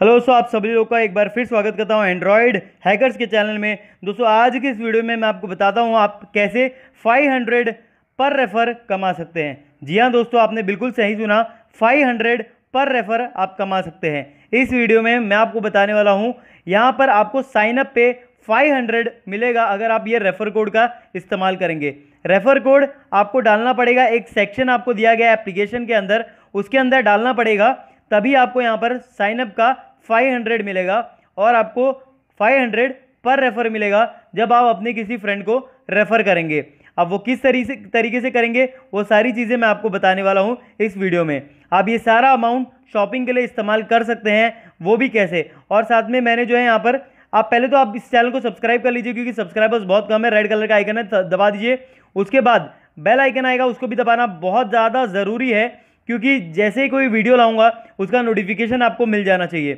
Hello दोस्तों, आप सभी लोग का एक बार फिर स्वागत करता हूं एंड्रॉयड हैकर्स के चैनल में। दोस्तों आज के इस वीडियो में मैं आपको बताता हूं आप कैसे 500 पर रेफ़र कमा सकते हैं। जी हां दोस्तों, आपने बिल्कुल सही सुना, 500 पर रेफ़र आप कमा सकते हैं। इस वीडियो में मैं आपको बताने वाला हूँ। यहाँ पर आपको साइनअप पे 500 मिलेगा अगर आप ये रेफ़र कोड का इस्तेमाल करेंगे। रेफ़र कोड आपको डालना पड़ेगा, एक सेक्शन आपको दिया गया है एप्लीकेशन के अंदर, उसके अंदर डालना पड़ेगा, तभी आपको यहाँ पर साइनअप का 500 मिलेगा और आपको 500 पर रेफ़र मिलेगा जब आप अपने किसी फ्रेंड को रेफ़र करेंगे। अब वो किस तरीके से करेंगे वो सारी चीज़ें मैं आपको बताने वाला हूँ इस वीडियो में। आप ये सारा अमाउंट शॉपिंग के लिए इस्तेमाल कर सकते हैं, वो भी कैसे। और साथ में मैंने जो है यहाँ पर, आप पहले तो आप इस चैनल को सब्सक्राइब कर लीजिए क्योंकि सब्सक्राइबर्स बहुत कम है। रेड कलर का आइकन है, दबा दीजिए। उसके बाद बेल आइकन आएगा, उसको भी दबाना बहुत ज़्यादा ज़रूरी है क्योंकि जैसे ही कोई वीडियो लाऊंगा उसका नोटिफिकेशन आपको मिल जाना चाहिए,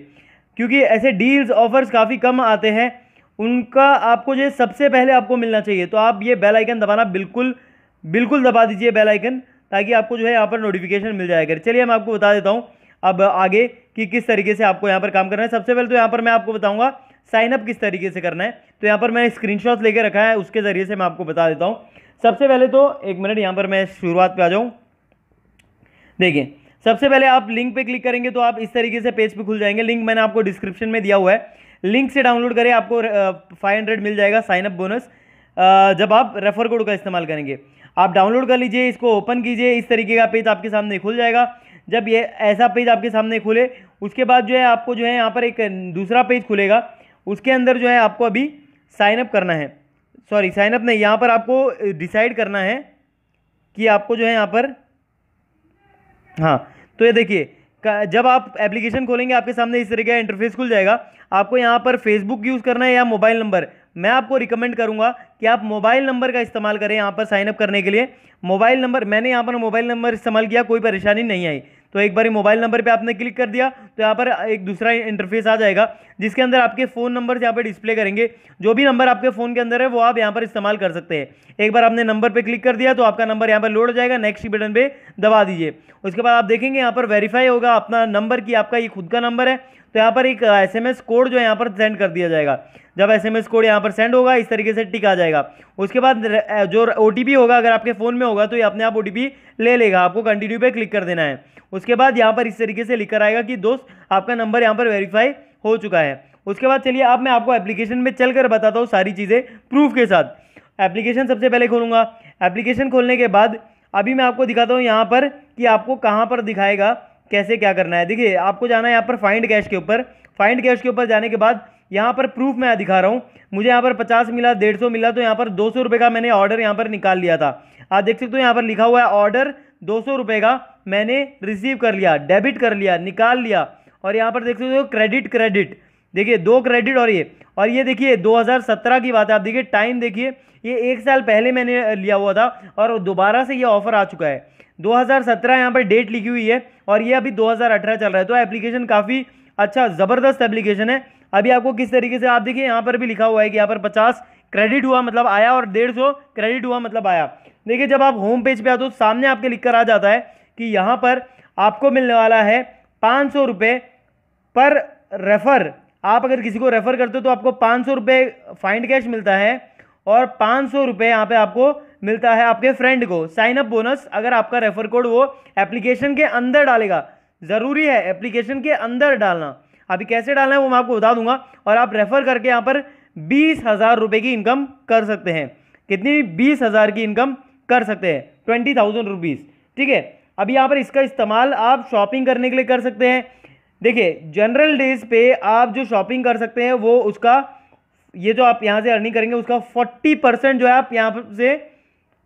क्योंकि ऐसे डील्स ऑफर्स काफ़ी कम आते हैं, उनका आपको जो सबसे पहले आपको मिलना चाहिए। तो आप ये बेल आइकन दबाना बिल्कुल दबा दीजिए बेल आइकन, ताकि आपको जो है यहाँ पर नोटिफिकेशन मिल जाएगा। चलिए मैं आपको बता देता हूँ अब आगे कि किस तरीके से आपको यहाँ पर काम करना है। सबसे पहले तो यहाँ पर मैं आपको बताऊँगा साइनअप किस तरीके से करना है। तो यहाँ पर मैंने स्क्रीनशॉट लेके रखा है, उसके ज़रिए से मैं आपको बता देता हूँ। सबसे पहले तो एक मिनट, यहाँ पर मैं शुरुआत पर आ जाऊँ। देखिए सबसे पहले आप लिंक पे क्लिक करेंगे तो आप इस तरीके से पेज पे खुल जाएंगे। लिंक मैंने आपको डिस्क्रिप्शन में दिया हुआ है, लिंक से डाउनलोड करें, आपको 500 मिल जाएगा साइनअप बोनस जब आप रेफ़र कोड का इस्तेमाल करेंगे। आप डाउनलोड कर लीजिए, इसको ओपन कीजिए, इस तरीके का पेज आपके सामने खुल जाएगा। जब ये ऐसा पेज आपके सामने खुले, उसके बाद जो है आपको जो है यहाँ पर एक दूसरा पेज खुलेगा, उसके अंदर जो है आपको अभी साइनअप करना है, सॉरी साइनअप नहीं, यहाँ पर आपको डिसाइड करना है कि आपको जो है यहाँ पर, हाँ तो ये देखिए जब आप एप्लीकेशन खोलेंगे आपके सामने इस तरीके का इंटरफेस खुल जाएगा। आपको यहाँ पर फेसबुक यूज़ करना है या मोबाइल नंबर। मैं आपको रिकमेंड करूँगा कि आप मोबाइल नंबर का इस्तेमाल करें यहाँ पर साइनअप करने के लिए। मोबाइल नंबर, मैंने यहाँ पर मोबाइल नंबर इस्तेमाल किया, कोई परेशानी नहीं आई। तो एक बार मोबाइल नंबर पर आपने क्लिक कर दिया तो यहाँ पर एक दूसरा इंटरफेस आ जाएगा जिसके अंदर आपके फ़ोन नंबर यहाँ पर डिस्प्ले करेंगे। जो भी नंबर आपके फ़ोन के अंदर है वो आप यहाँ पर इस्तेमाल कर सकते हैं। एक बार आपने नंबर पर क्लिक कर दिया तो आपका नंबर यहाँ पर लोड हो जाएगा, नेक्स्ट बटन पर दबा दीजिए। उसके बाद आप देखेंगे यहाँ पर वेरीफाई होगा अपना नंबर कि आपका ये खुद का नंबर है। तो यहाँ पर एक SMS कोड जो है यहाँ पर सेंड कर दिया जाएगा। जब SMS कोड यहाँ पर सेंड होगा इस तरीके से टिक आ जाएगा। उसके बाद जो OTP होगा, अगर आपके फ़ोन में होगा तो ये अपने आप OTP ले लेगा, आपको कंटिन्यू पे क्लिक कर देना है। उसके बाद यहाँ पर इस तरीके से लिख कर आएगा कि दोस्त आपका नंबर यहाँ पर वेरीफाई हो चुका है। उसके बाद चलिए अब मैं आपको एप्लीकेशन में चल कर बताता हूँ सारी चीज़ें प्रूफ के साथ। एप्लीकेशन सबसे पहले खोलूँगा। एप्लीकेशन खोलने के बाद अभी मैं आपको दिखाता हूँ यहाँ पर कि आपको कहाँ पर दिखाएगा, कैसे क्या करना है। देखिए आपको जाना है यहाँ पर फाइंड कैश के ऊपर। फाइंड कैश के ऊपर जाने के बाद यहाँ पर प्रूफ मैं दिखा रहा हूँ, मुझे यहाँ पर 50 मिला, 150 मिला, तो यहाँ पर 200 रुपये का मैंने ऑर्डर यहाँ पर निकाल लिया था। आप देख सकते हो यहाँ पर लिखा हुआ है ऑर्डर 200 रुपये का मैंने रिसीव कर लिया, डेबिट कर लिया, निकाल लिया। और यहाँ पर देख सकते हो क्रेडिट देखिए 2 क्रेडिट और ये देखिए 2017 की बात है। आप देखिए टाइम देखिए, ये 1 साल पहले मैंने लिया हुआ था और दोबारा से ये ऑफ़र आ चुका है। 2017 यहाँ पर डेट लिखी हुई है और ये अभी 2018 चल रहा है। तो एप्लीकेशन काफ़ी अच्छा ज़बरदस्त एप्लीकेशन है। अभी आपको किस तरीके से, आप देखिए यहाँ पर भी लिखा हुआ है कि यहाँ पर 50 क्रेडिट हुआ मतलब आया और 150 क्रेडिट हुआ मतलब आया। देखिए जब आप होम पेज पे आते हो सामने आपके लिख कर आ जाता है कि यहाँ पर आपको मिलने वाला है 500 रुपये पर रेफ़र। आप अगर किसी को रेफ़र करते हो तो आपको 500 रुपये फाइंड कैश मिलता है और 500 रुपये यहाँ पर आपको मिलता है आपके फ्रेंड को साइनअप बोनस, अगर आपका रेफ़र कोड वो एप्लीकेशन के अंदर डालेगा। ज़रूरी है एप्लीकेशन के अंदर डालना। अभी कैसे डालना है वो मैं आपको बता दूंगा। और आप रेफ़र करके यहाँ पर 20,000 रुपये की इनकम कर सकते हैं। कितनी? 20,000 की इनकम कर सकते हैं, 20,000 रुपीज़। ठीक है, अभी यहाँ पर इसका इस्तेमाल आप शॉपिंग करने के लिए कर सकते हैं। देखिए जनरल डेज पे आप जो शॉपिंग कर सकते हैं वो उसका, ये जो आप यहाँ से अर्निंग करेंगे उसका 40% जो है आप यहाँ से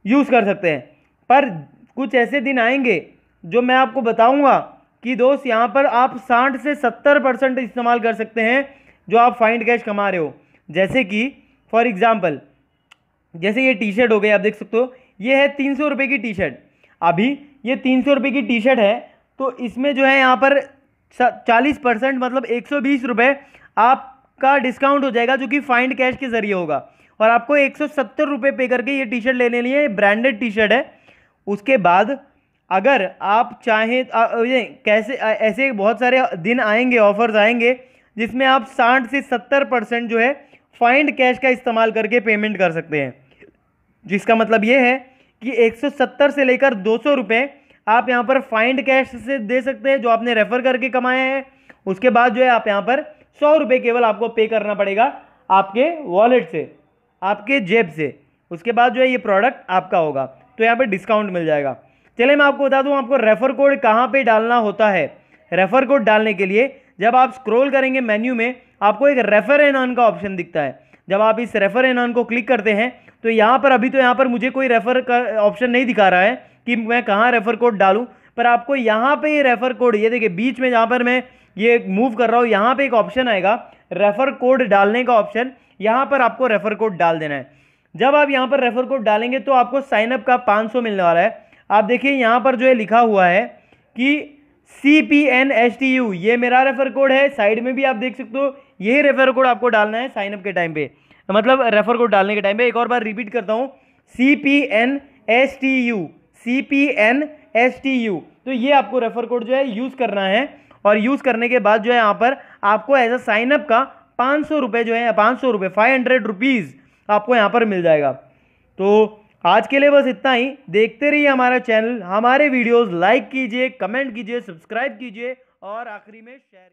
यूज़ कर सकते हैं। पर कुछ ऐसे दिन आएंगे जो मैं आपको बताऊँगा कि दोस्त यहाँ पर आप 60 से 70% इस्तेमाल कर सकते हैं जो आप फाइंड कैश कमा रहे हो। जैसे कि फॉर एग्जांपल, जैसे ये टी शर्ट हो गई, आप देख सकते हो ये है 300 रुपये की टी शर्ट। अभी ये 300 रुपये की टी शर्ट है तो इसमें जो है यहाँ पर 40% मतलब 120 रुपये आपका डिस्काउंट हो जाएगा जो कि फाइंड कैश के ज़रिए होगा। और आपको 170 रुपये पे करके ये टी शर्ट ले लेनी है, ब्रांडेड टी शर्ट है। उसके बाद अगर आप चाहें कैसे ऐसे बहुत सारे दिन आएंगे, ऑफर्स आएंगे जिसमें आप 60 से 70% जो है फाइंड कैश का इस्तेमाल करके पेमेंट कर सकते हैं। जिसका मतलब ये है कि 170 से लेकर 200 रुपये आप यहाँ पर फाइंड कैश से दे सकते हैं जो आपने रेफ़र करके कमाया है। उसके बाद जो है आप यहाँ पर 100 रुपये केवल आपको पे करना पड़ेगा आपके वॉलेट से, आपके जेब से। उसके बाद जो है ये प्रोडक्ट आपका होगा, तो यहाँ पर डिस्काउंट मिल जाएगा। चलिए मैं आपको बता दूँ आपको रेफ़र कोड कहाँ पर डालना होता है। रेफ़र कोड डालने के लिए जब आप स्क्रॉल करेंगे मेन्यू में आपको एक रेफ़र एंड अर्न का ऑप्शन दिखता है। जब आप इस रेफ़र एंड अर्न को क्लिक करते हैं तो यहाँ पर अभी तो यहाँ पर मुझे कोई रेफ़र का ऑप्शन नहीं दिखा रहा है कि मैं कहाँ रेफ़र कोड डालूँ, पर आपको यहाँ पे ये रेफ़र कोड, ये देखिए बीच में जहाँ पर मैं ये मूव कर रहा हूँ यहाँ पे एक ऑप्शन आएगा रेफ़र कोड डालने का ऑप्शन, यहाँ पर आपको रेफ़र कोड डाल देना है। जब आप यहाँ पर रेफ़र कोड डालेंगे तो आपको साइनअप का 500 मिलने वाला है। आप देखिए यहाँ पर जो है लिखा हुआ है कि CPNSTU, ये मेरा रेफ़र कोड है। साइड में भी आप देख सकते हो यही रेफ़र कोड आपको डालना है साइनअप के टाइम पे, मतलब रेफ़र कोड डालने के टाइम पे। एक और बार रिपीट करता हूँ CPNSTU। तो ये आपको रेफ़र कोड जो है यूज़ करना है और यूज़ करने के बाद जो है यहाँ पर आपको एज अ साइनअप का 500 रुपये जो है 500 रुपये आपको यहाँ पर मिल जाएगा। तो आज के लिए बस इतना ही। देखते रहिए हमारा चैनल, हमारे वीडियोस लाइक कीजिए, कमेंट कीजिए, सब्सक्राइब कीजिए और आखिरी में शेयर कीजिए।